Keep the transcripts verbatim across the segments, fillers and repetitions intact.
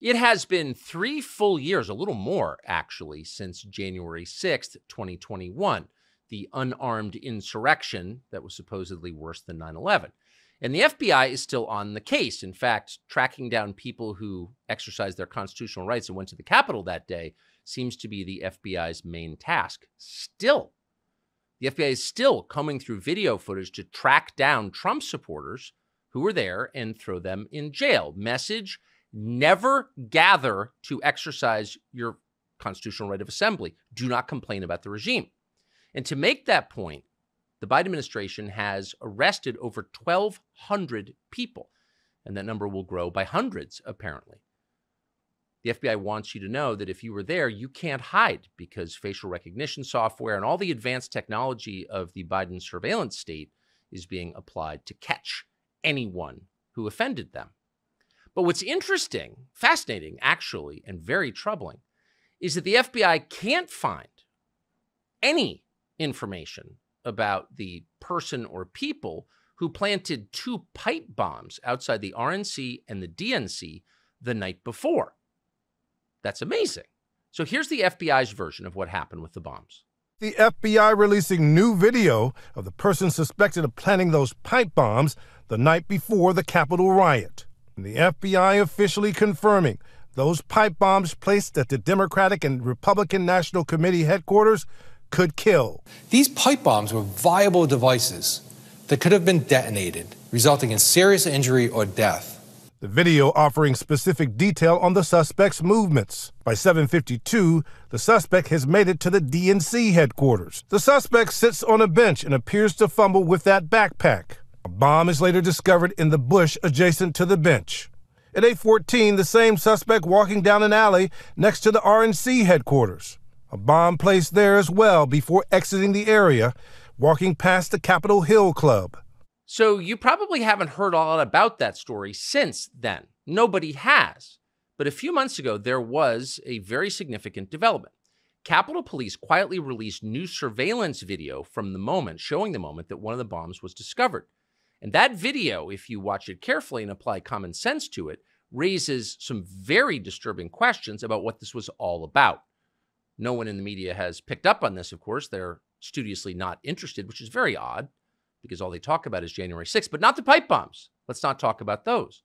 It has been three full years, a little more actually, since January sixth, twenty twenty-one, the unarmed insurrection that was supposedly worse than nine eleven. And the F B I is still on the case. In fact, tracking down people who exercised their constitutional rights and went to the Capitol that day seems to be the F B I's main task. Still, the F B I is still combing through video footage to track down Trump supporters who were there and throw them in jail. Message: never gather to exercise your constitutional right of assembly. Do not complain about the regime. And to make that point, the Biden administration has arrested over twelve hundred people, and that number will grow by hundreds, apparently. The F B I wants you to know that if you were there, you can't hide, because facial recognition software and all the advanced technology of the Biden surveillance state is being applied to catch anyone who offended them. But what's interesting, fascinating actually, and very troubling, is that the F B I can't find any information about the person or people who planted two pipe bombs outside the R N C and the D N C the night before. That's amazing. So here's the F B I's version of what happened with the bombs. The F B I releasing new video of the person suspected of planting those pipe bombs the night before the Capitol riot. And the F B I officially confirming those pipe bombs placed at the Democratic and Republican National Committee headquarters could kill. These pipe bombs were viable devices that could have been detonated, resulting in serious injury or death. The video offering specific detail on the suspect's movements. By seven fifty-two, the suspect has made it to the D N C headquarters. The suspect sits on a bench and appears to fumble with that backpack. A bomb is later discovered in the bush adjacent to the bench. At eight fourteen, the same suspect walking down an alley next to the R N C headquarters. A bomb placed there as well before exiting the area, walking past the Capitol Hill Club. So you probably haven't heard a lot about that story since then. Nobody has. But a few months ago, there was a very significant development. Capitol Police quietly released new surveillance video from the moment, showing the moment that one of the bombs was discovered. And that video, if you watch it carefully and apply common sense to it, raises some very disturbing questions about what this was all about. No one in the media has picked up on this, of course. They're studiously not interested, which is very odd, because all they talk about is January sixth, but not the pipe bombs. Let's not talk about those.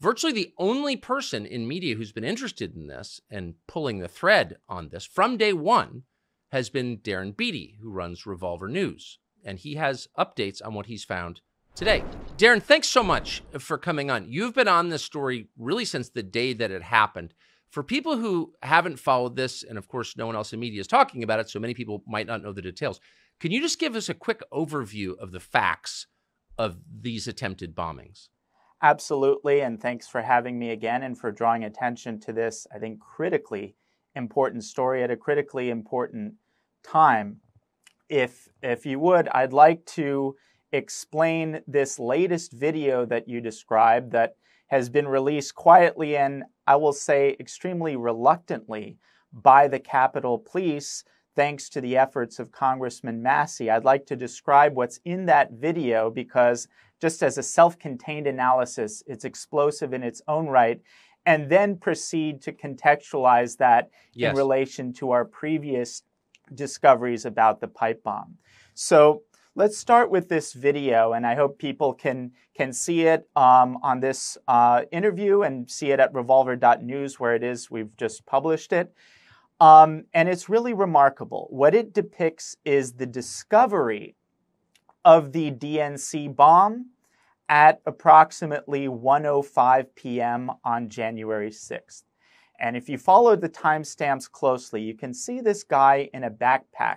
Virtually the only person in media who's been interested in this and pulling the thread on this from day one has been Darren Beattie, who runs Revolver News, and he has updates on what he's found today. Darren, thanks so much for coming on. You've been on this story really since the day that it happened. For people who haven't followed this, and of course no one else in media is talking about it, so many people might not know the details, can you just give us a quick overview of the facts of these attempted bombings? Absolutely, and thanks for having me again and for drawing attention to this, I think, critically important story at a critically important time. If, if you would, I'd like to explain this latest video that you described that has been released quietly and, I will say, extremely reluctantly by the Capitol Police, thanks to the efforts of Congressman Massie. I'd like to describe what's in that video because, just as a self-contained analysis, it's explosive in its own right, and then proceed to contextualize that yes. in relation to our previous discoveries about the pipe bomb. So let's start with this video, and I hope people can, can see it um, on this uh, interview and see it at revolver dot news, where it is. We've just published it. Um, and it's really remarkable. What it depicts is the discovery of the D N C bomb at approximately one oh five p m on January sixth. And if you follow the timestamps closely, you can see this guy in a backpack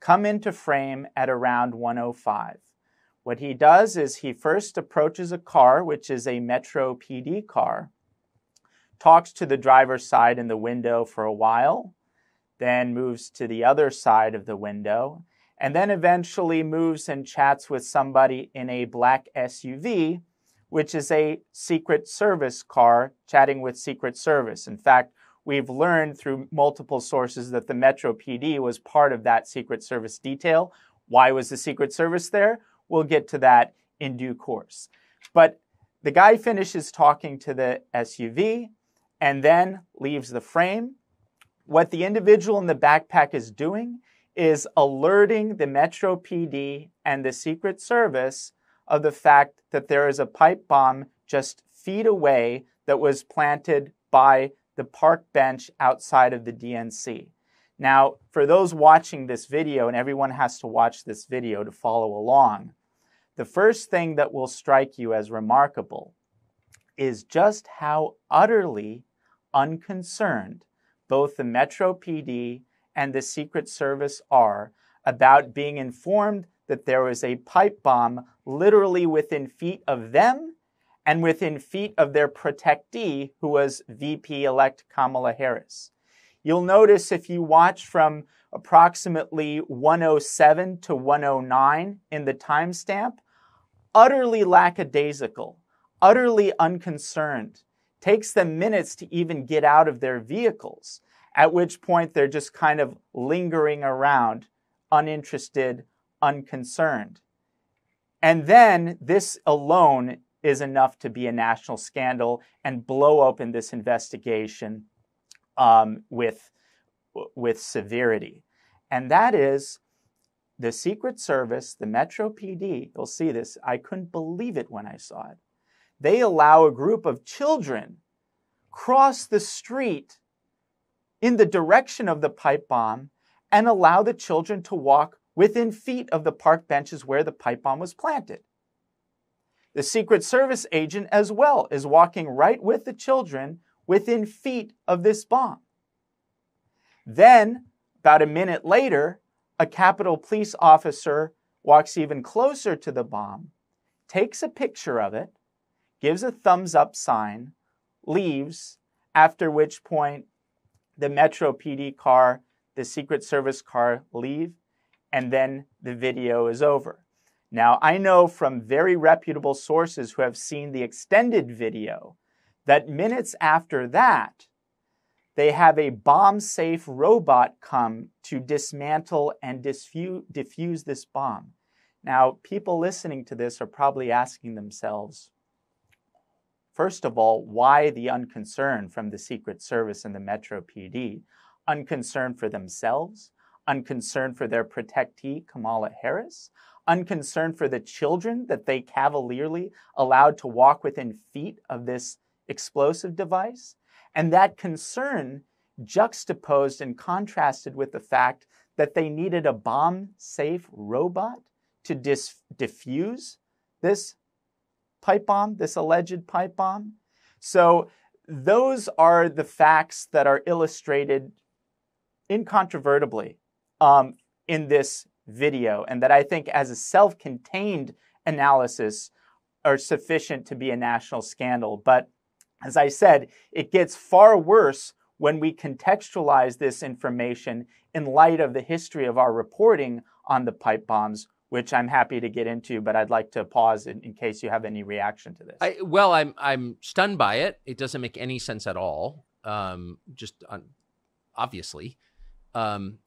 come into frame at around one oh five. What he does is he first approaches a car, which is a Metro P D car, talks to the driver's side in the window for a while, then moves to the other side of the window, and then eventually moves and chats with somebody in a black S U V, which is a Secret Service car, chatting with Secret Service. In fact, we've learned through multiple sources that the Metro P D was part of that Secret Service detail. Why was the Secret Service there? We'll get to that in due course. But the guy finishes talking to the S U V, and then leaves the frame. What the individual in the backpack is doing is alerting the Metro P D and the Secret Service of the fact that there is a pipe bomb just feet away that was planted by the park bench outside of the D N C. Now, for those watching this video, and everyone has to watch this video to follow along, the first thing that will strike you as remarkable is just how utterly unconcerned both the Metro P D and the Secret Service are about being informed that there was a pipe bomb literally within feet of them and within feet of their protectee, who was V P-elect Kamala Harris. You'll notice if you watch from approximately one oh seven to one oh nine in the timestamp, utterly lackadaisical, utterly unconcerned. Takes them minutes to even get out of their vehicles, at which point they're just kind of lingering around, uninterested, unconcerned. And then this alone is enough to be a national scandal and blow open this investigation um, with, with severity. And that is the Secret Service, the Metro P D, you'll see this, I couldn't believe it when I saw it. They allow a group of children cross the street in the direction of the pipe bomb and allow the children to walk within feet of the park benches where the pipe bomb was planted. The Secret Service agent as well is walking right with the children within feet of this bomb. Then, about a minute later, a Capitol Police officer walks even closer to the bomb, takes a picture of it, gives a thumbs up sign, leaves, after which point the Metro P D car, the Secret Service car leave, and then the video is over. Now, I know from very reputable sources who have seen the extended video that minutes after that, they have a bomb-safe robot come to dismantle and diffuse, diffuse this bomb. Now, people listening to this are probably asking themselves, first of all, why the unconcern from the Secret Service and the Metro P D? Unconcern for themselves? Unconcern for their protectee, Kamala Harris? Unconcern for the children that they cavalierly allowed to walk within feet of this explosive device? And that concern juxtaposed and contrasted with the fact that they needed a bomb-safe robot to dis- diffuse this pipe bomb, this alleged pipe bomb. So those are the facts that are illustrated incontrovertibly um, in this video, and that I think as a self-contained analysis are sufficient to be a national scandal. But as I said, it gets far worse when we contextualize this information in light of the history of our reporting on the pipe bombs, which I'm happy to get into, but I'd like to pause in, in case you have any reaction to this. I, well, I'm I'm stunned by it. It doesn't make any sense at all, um, just on, obviously. Um,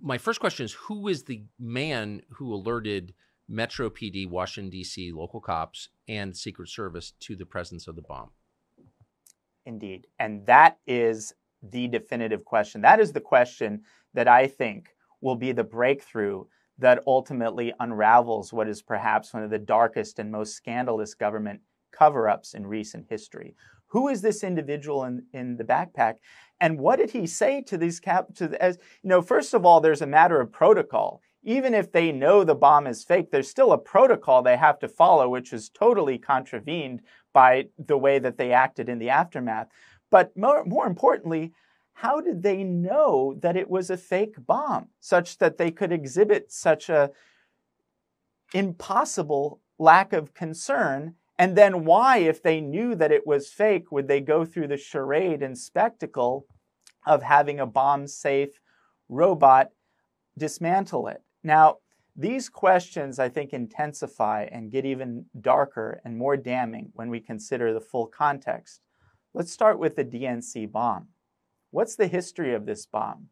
my first question is, who is the man who alerted Metro P D, Washington, D C, local cops, and Secret Service to the presence of the bomb? Indeed. And that is the definitive question. That is the question that I think will be the breakthrough that ultimately unravels what is perhaps one of the darkest and most scandalous government cover-ups in recent history. Who is this individual in, in the backpack, and what did he say to these cap? To the, as you know, first of all, there's a matter of protocol. Even if they know the bomb is fake, there's still a protocol they have to follow, which is totally contravened by the way that they acted in the aftermath. But more, more importantly, how did they know that it was a fake bomb, such that they could exhibit such an impossible lack of concern? And then why, if they knew that it was fake, would they go through the charade and spectacle of having a bomb-safe robot dismantle it? Now, these questions, I think, intensify and get even darker and more damning when we consider the full context. Let's start with the D N C bomb. What's the history of this bomb?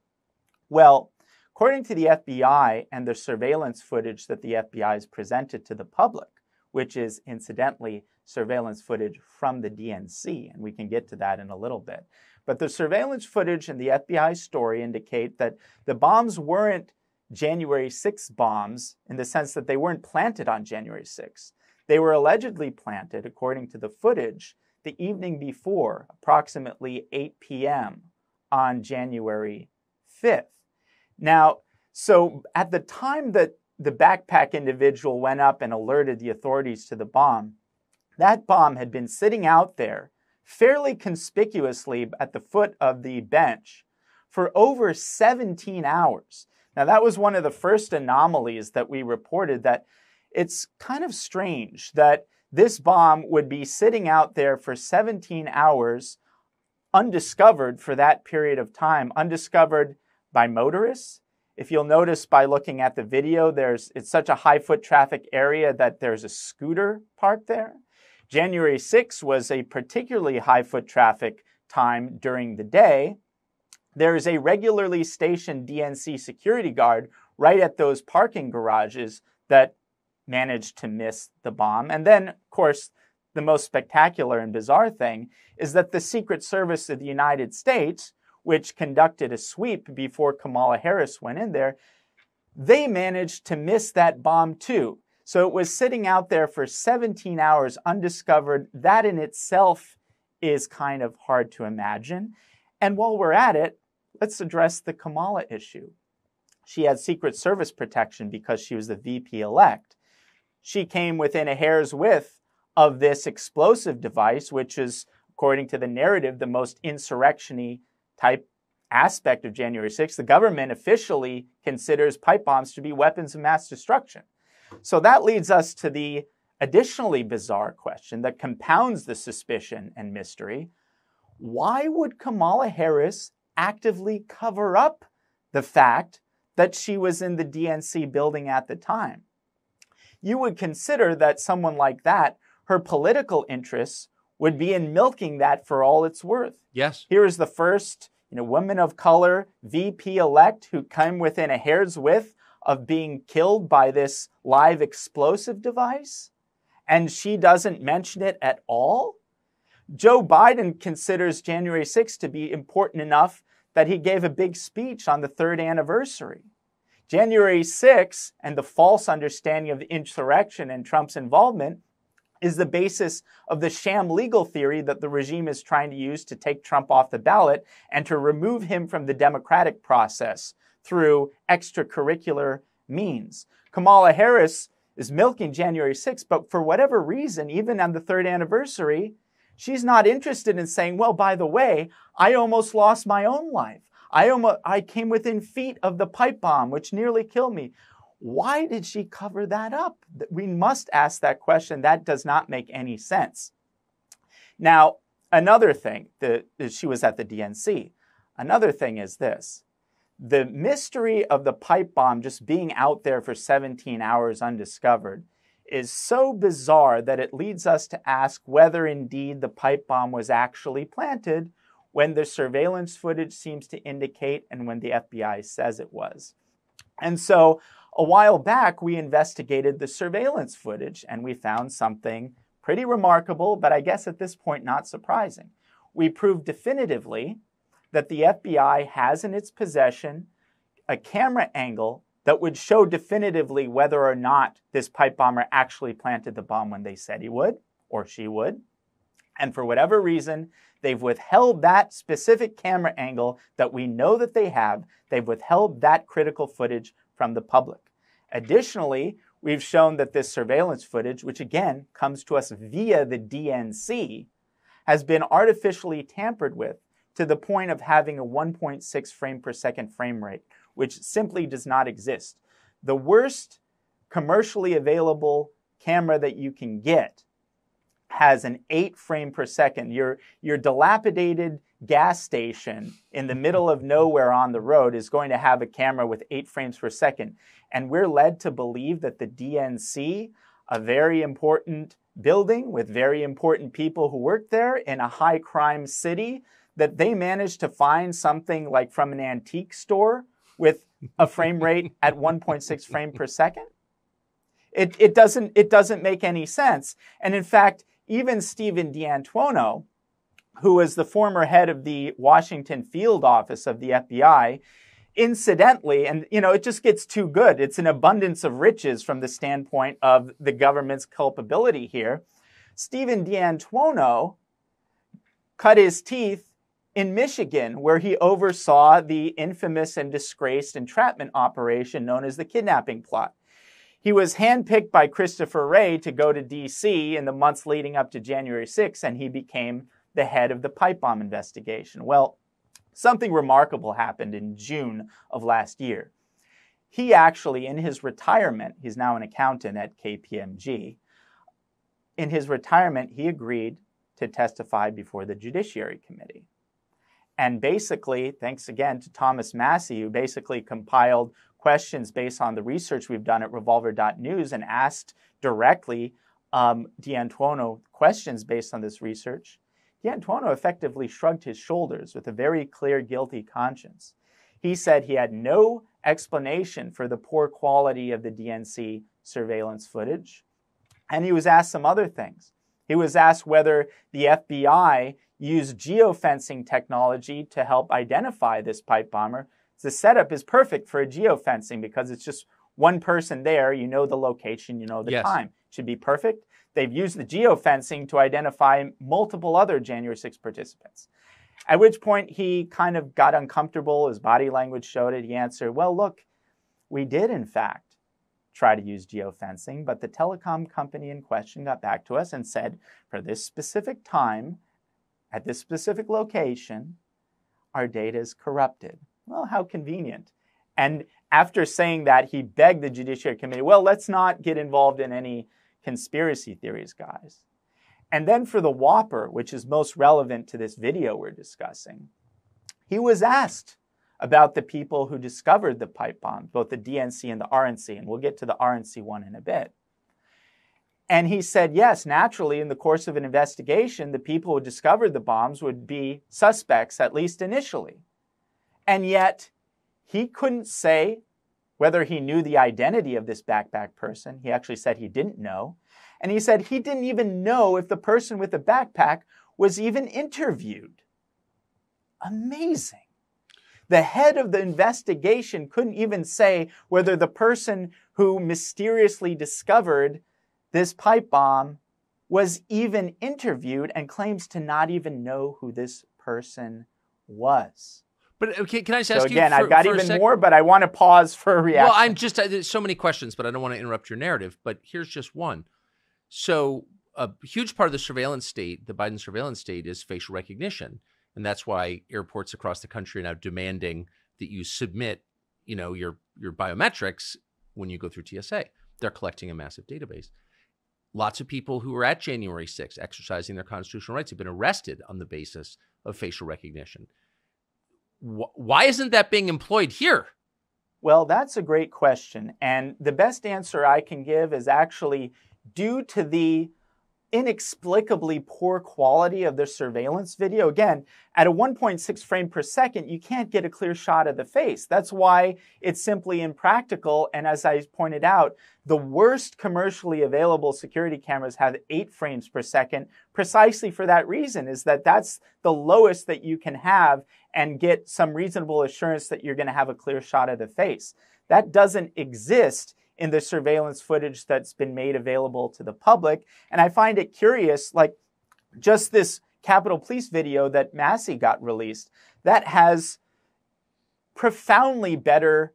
Well, according to the F B I and the surveillance footage that the F B I has presented to the public, which is incidentally surveillance footage from the D N C. And we can get to that in a little bit. But the surveillance footage and the F B I story indicate that the bombs weren't January sixth bombs in the sense that they weren't planted on January sixth. They were allegedly planted, according to the footage, the evening before, approximately eight p.m. on January fifth. Now, so at the time that the backpack individual went up and alerted the authorities to the bomb, that bomb had been sitting out there fairly conspicuously at the foot of the bench for over seventeen hours. Now, that was one of the first anomalies that we reported, that it's kind of strange that this bomb would be sitting out there for seventeen hours, undiscovered for that period of time, undiscovered by motorists. If you'll notice by looking at the video, there's it's such a high foot traffic area that there's a scooter parked there. January sixth was a particularly high foot traffic time during the day. There is a regularly stationed D N C security guard right at those parking garages that managed to miss the bomb. And then, of course, the most spectacular and bizarre thing is that the Secret Service of the United States, which conducted a sweep before Kamala Harris went in there, they managed to miss that bomb too. So it was sitting out there for seventeen hours undiscovered. That in itself is kind of hard to imagine. And while we're at it, let's address the Kamala issue. She had Secret Service protection because she was the V P elect. She came within a hair's width of this explosive device, which is, according to the narrative, the most insurrection-y type aspect of January sixth. The government officially considers pipe bombs to be weapons of mass destruction. So that leads us to the additionally bizarre question that compounds the suspicion and mystery. Why would Kamala Harris actively cover up the fact that she was in the D N C building at the time? You would consider that someone like that, her political interests would be in milking that for all it's worth. Yes. Here is the first, you know, woman of color, V P elect, who came within a hair's width of being killed by this live explosive device, and she doesn't mention it at all? Joe Biden considers January sixth to be important enough that he gave a big speech on the third anniversary. January sixth and the false understanding of the insurrection and Trump's involvement is the basis of the sham legal theory that the regime is trying to use to take Trump off the ballot and to remove him from the democratic process through extracurricular means. Kamala Harris is milking January sixth, but for whatever reason, even on the third anniversary, she's not interested in saying, well, by the way, I almost lost my own life. I almost, I came within feet of the pipe bomb, which nearly killed me. Why did she cover that up? We must ask that question. That does not make any sense. Now, another thing, the, she was at the D N C. Another thing is this. The mystery of the pipe bomb just being out there for seventeen hours undiscovered is so bizarre that it leads us to ask whether indeed the pipe bomb was actually planted when the surveillance footage seems to indicate and when the F B I says it was. And so a while back, we investigated the surveillance footage and we found something pretty remarkable, but I guess at this point, not surprising. We proved definitively that the F B I has in its possession a camera angle that would show definitively whether or not this pipe bomber actually planted the bomb when they said he would or she would. And for whatever reason, they've withheld that specific camera angle that we know that they have. They've withheld that critical footage from the public. Additionally, we've shown that this surveillance footage, which again comes to us via the D N C, has been artificially tampered with to the point of having a one point six frame per second frame rate, which simply does not exist. The worst commercially available camera that you can get has an eight frame per second. Your, your dilapidated gas station in the middle of nowhere on the road is going to have a camera with eight frames per second. And we're led to believe that the D N C, a very important building with very important people who work there in a high crime city, that they managed to find something like from an antique store with a frame rate at one point six frame per second. It, it doesn't, it doesn't make any sense. And in fact, even Steven D'Antuono, who was the former head of the Washington field office of the F B I, incidentally, and you know, it just gets too good. It's an abundance of riches from the standpoint of the government's culpability here. Steven D'Antuono cut his teeth in Michigan, where he oversaw the infamous and disgraced entrapment operation known as the kidnapping plot. He was handpicked by Christopher Wray to go to D C in the months leading up to January sixth, and he became the head of the pipe bomb investigation. Well, something remarkable happened in June of last year. He actually, in his retirement, he's now an accountant at K P M G, in his retirement, he agreed to testify before the Judiciary Committee. And basically, thanks again to Thomas Massie, who basically compiled questions based on the research we've done at Revolver dot news and asked directly um, D'Antuono questions based on this research, D'Antuono effectively shrugged his shoulders with a very clear guilty conscience. He said he had no explanation for the poor quality of the D N C surveillance footage. And he was asked some other things. He was asked whether the F B I used geofencing technology to help identify this pipe bomber. The setup is perfect for a geofencing because it's just one person there. You know the location, you know the yes. time. It should be perfect. They've used the geofencing to identify multiple other January sixth participants. At which point he kind of got uncomfortable. His body language showed it. He answered, well, look, we did, in fact, try to use geofencing, but the telecom company in question got back to us and said, for this specific time, at this specific location, our data is corrupted. Well, how convenient. And after saying that, he begged the Judiciary Committee, well, let's not get involved in any conspiracy theories, guys. And then for the Whopper, which is most relevant to this video we're discussing, he was asked about the people who discovered the pipe bomb, both the D N C and the R N C, and we'll get to the R N C one in a bit. And he said, yes, naturally, in the course of an investigation, the people who discovered the bombs would be suspects, at least initially. And yet, he couldn't say whether he knew the identity of this backpack person. He actually said he didn't know. And he said he didn't even know if the person with the backpack was even interviewed. Amazing. The head of the investigation couldn't even say whether the person who mysteriously discovered this pipe bomb was even interviewed, and claims to not even know who this person was. But okay, can I just ask so again, you? Again, I've got even sec- more, but I want to pause for a reaction. Well, I'm just there's so many questions, but I don't want to interrupt your narrative. But here's just one. So a huge part of the surveillance state, the Biden surveillance state, is facial recognition. And that's why airports across the country are now demanding that you submit, you know, your your biometrics when you go through T S A. They're collecting a massive database. Lots of people who were at January sixth exercising their constitutional rights have been arrested on the basis of facial recognition. Wh- why isn't that being employed here? Well, that's a great question. And the best answer I can give is actually due to the inexplicably poor quality of the surveillance video. Again, at a one point six frame per second, you can't get a clear shot of the face. That's why it's simply impractical. And as I pointed out, the worst commercially available security cameras have eight frames per second, precisely for that reason, is that that's the lowest that you can have and get some reasonable assurance that you're going to have a clear shot of the face. That doesn't exist in the surveillance footage that's been made available to the public. And I find it curious, like just this Capitol Police video that Massie got released, that has profoundly better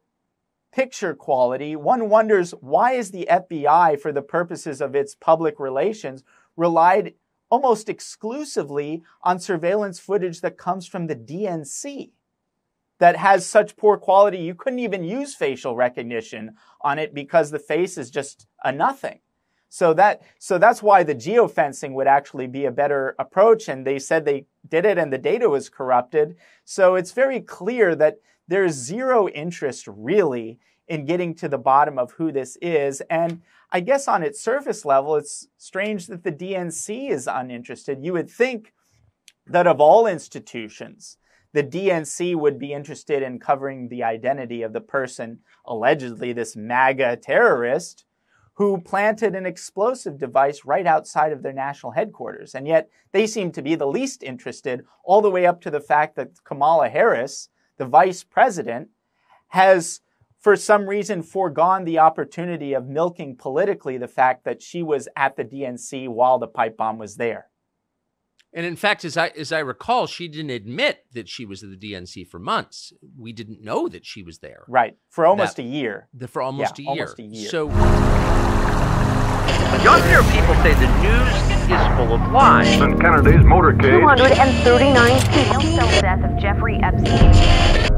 picture quality. One wonders, why is the F B I, for the purposes of its public relations, relied almost exclusively on surveillance footage that comes from the D N C? That has such poor quality, you couldn't even use facial recognition on it because the face is just a nothing. So that, so that's why the geofencing would actually be a better approach. And they said they did it and the data was corrupted. So it's very clear that there's zero interest really in getting to the bottom of who this is. And I guess on its surface level, it's strange that the D N C is uninterested. You would think that of all institutions, the D N C would be interested in covering the identity of the person, allegedly this MAGA terrorist, who planted an explosive device right outside of their national headquarters. And yet they seem to be the least interested, all the way up to the fact that Kamala Harris, the vice president, has for some reason foregone the opportunity of milking politically the fact that she was at the D N C while the pipe bomb was there. And in fact, as I as I recall, she didn't admit that she was at the D N C for months. We didn't know that she was there. Right. For almost that, a year. The, for almost, yeah, a year. almost a year. So you'll hear people say the news is full of lies. And Kennedy's motorcade. two hundred thirty-nine people. Death of Jeffrey Epstein.